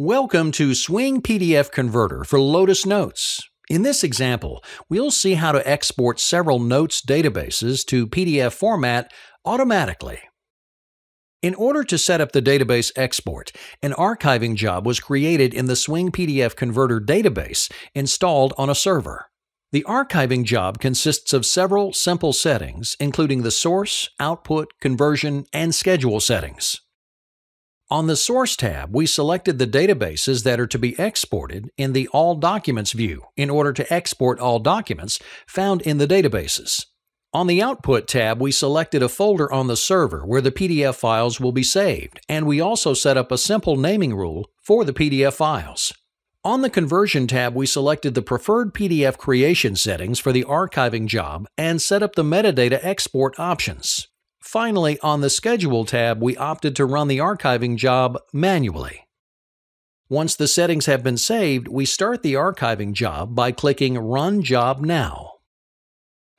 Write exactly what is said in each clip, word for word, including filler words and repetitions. Welcome to Swing P D F Converter for Lotus Notes. In this example, we'll see how to export several notes databases to P D F format automatically. In order to set up the database export, an archiving job was created in the Swing P D F Converter database installed on a server. The archiving job consists of several simple settings, including the source, output, conversion, and schedule settings. On the Source tab, we selected the databases that are to be exported in the All Documents view in order to export all documents found in the databases. On the Output tab, we selected a folder on the server where the P D F files will be saved, and we also set up a simple naming rule for the P D F files. On the Conversion tab, we selected the preferred P D F creation settings for the archiving job and set up the metadata export options. Finally, on the Schedule tab, we opted to run the archiving job manually. Once the settings have been saved, we start the archiving job by clicking Run Job Now.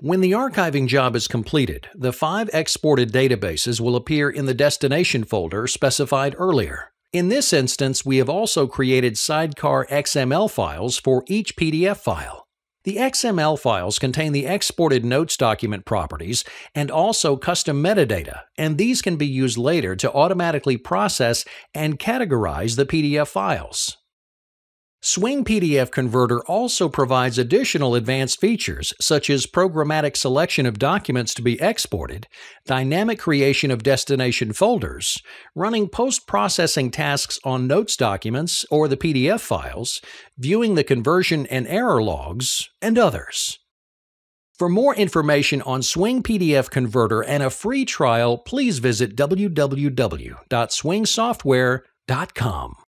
When the archiving job is completed, the five exported databases will appear in the destination folder specified earlier. In this instance, we have also created sidecar X M L files for each P D F file. The X M L files contain the exported notes document properties and also custom metadata, and these can be used later to automatically process and categorize the P D F files. Swing P D F Converter also provides additional advanced features such as programmatic selection of documents to be exported, dynamic creation of destination folders, running post-processing tasks on notes documents or the P D F files, viewing the conversion and error logs, and others. For more information on Swing P D F Converter and a free trial, please visit w w w dot swing software dot com.